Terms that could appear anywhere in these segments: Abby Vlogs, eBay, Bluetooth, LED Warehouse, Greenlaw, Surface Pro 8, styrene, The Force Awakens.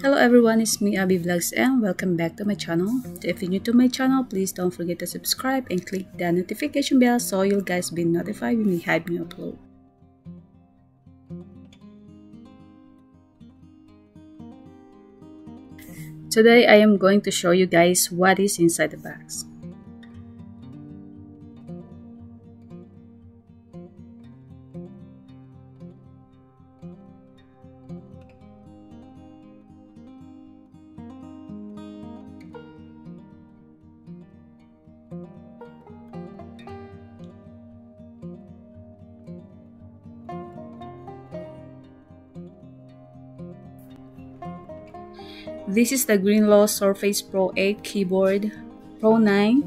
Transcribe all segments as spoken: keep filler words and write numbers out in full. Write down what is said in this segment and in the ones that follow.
Hello everyone, it's me Abby Vlogs and welcome back to my channel. If you're new to my channel, please don't forget to subscribe and click the notification bell so you'll guys be notified when we have new upload. Today I am going to show you guys what is inside the box. This is the Greenlaw Surface Pro eight keyboard, Pro nine,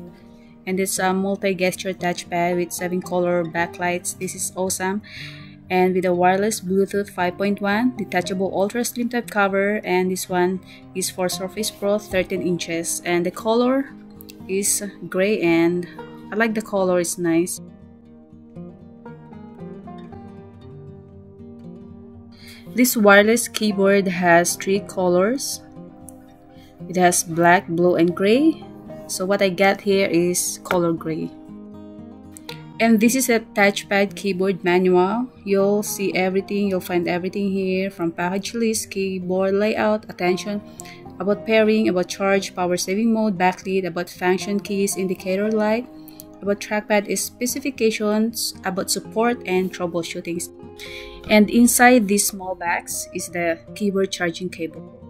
and it's a multi-gesture touchpad with seven color backlights. This is awesome, and with a wireless Bluetooth five point one, detachable ultra slim type cover, and this one is for Surface Pro thirteen inches, and the color is gray, and I like the color, it's nice. This wireless keyboard has three colors. It has black, blue, and gray. So what I got here is color gray. And this is a touchpad keyboard manual. You'll see everything, you'll find everything here, from package list, keyboard layout, attention, about pairing, about charge, power saving mode, backlit, about function keys, indicator light, about trackpad is specifications, about support and troubleshootings. And inside this small box is the keyboard charging cable.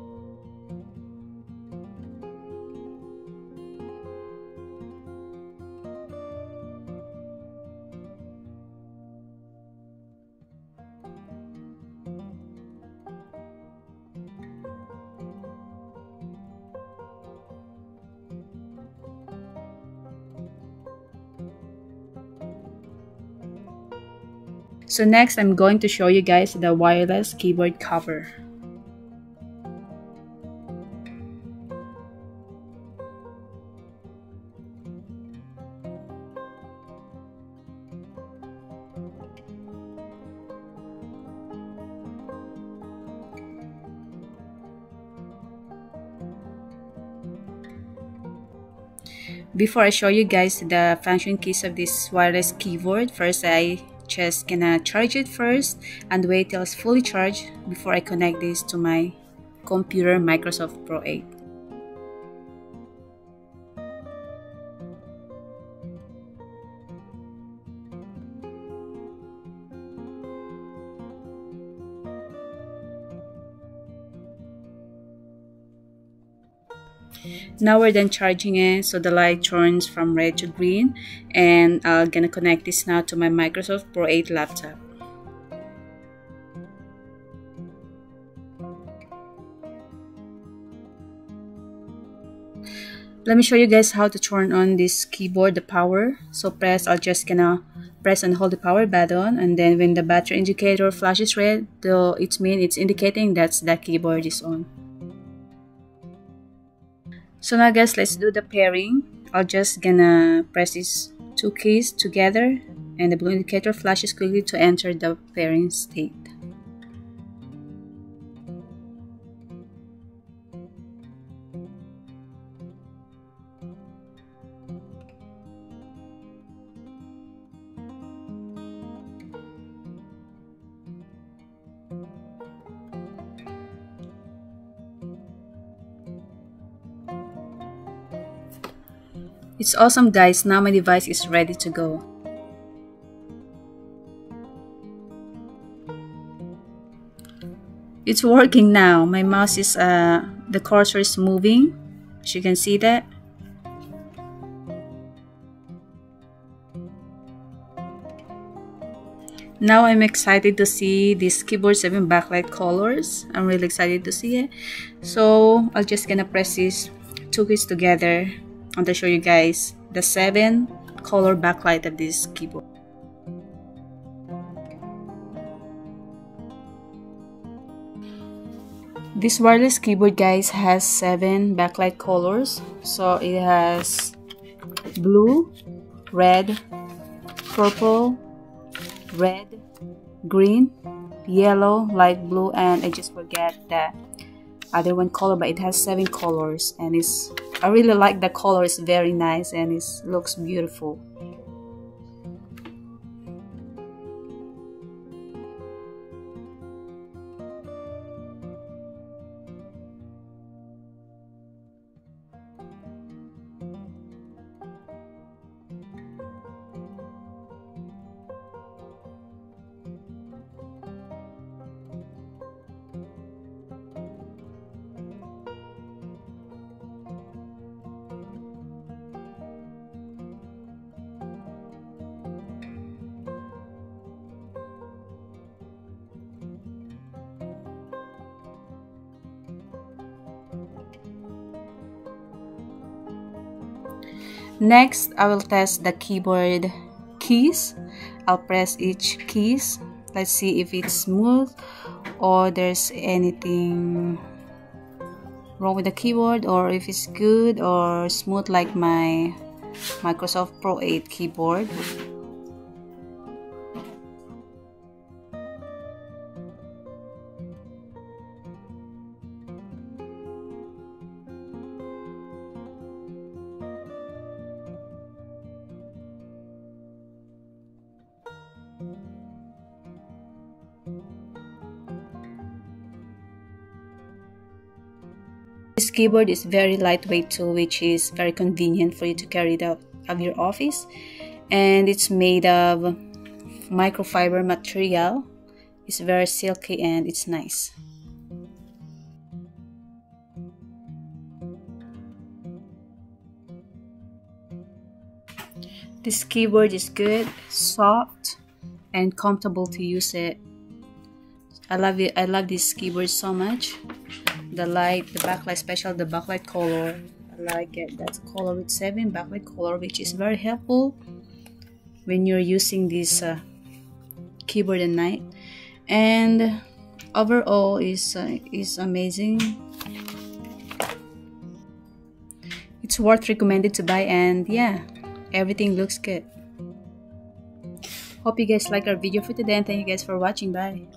So next, I'm going to show you guys the wireless keyboard cover. Before I show you guys the function keys of this wireless keyboard, first I just gonna charge it first and wait till it's fully charged before I connect this to my computer, Microsoft Pro eight. Now we're done charging it, so the light turns from red to green, and I'm gonna connect this now to my Microsoft Pro eight laptop. Let me show you guys how to turn on this keyboard, the power. So press, I'll just gonna press and hold the power button, and then when the battery indicator flashes red, though it means it's indicating that the keyboard is on. So now guys, let's do the pairing. I'm just gonna press these two keys together and the blue indicator flashes quickly to enter the pairing state. It's awesome guys, now my device is ready to go. It's working now, my mouse is, uh, the cursor is moving, as you can see that. Now I'm excited to see this keyboard having backlight colors, I'm really excited to see it. So I'm just gonna press these two keys together. I'm going to show you guys the seven color backlight of this keyboard. This wireless keyboard guys has seven backlight colors, so it has blue, red, purple, red, green, yellow, light blue, and I just forget that other one color, but it has seven colors, and it's I really like the color. It's very nice and it looks beautiful. Next, I will test the keyboard keys. I'll press each keys. Let's see if it's smooth or there's anything wrong with the keyboard, or if it's good or smooth like my Microsoft Pro eight keyboard. This keyboard is very lightweight too, which is very convenient for you to carry it out of your office, and it's made of microfiber material. It's very silky and it's nice. This keyboard is good, soft, and comfortable to use it. I love it. I love this keyboard so much. The light, the backlight, especially the backlight color, I like it. That's color with seven backlight color, which is very helpful when you're using this uh, keyboard at night. And overall, is uh, is amazing. It's worth recommended to buy, and yeah, everything looks good. Hope you guys like our video for today, and thank you guys for watching. Bye.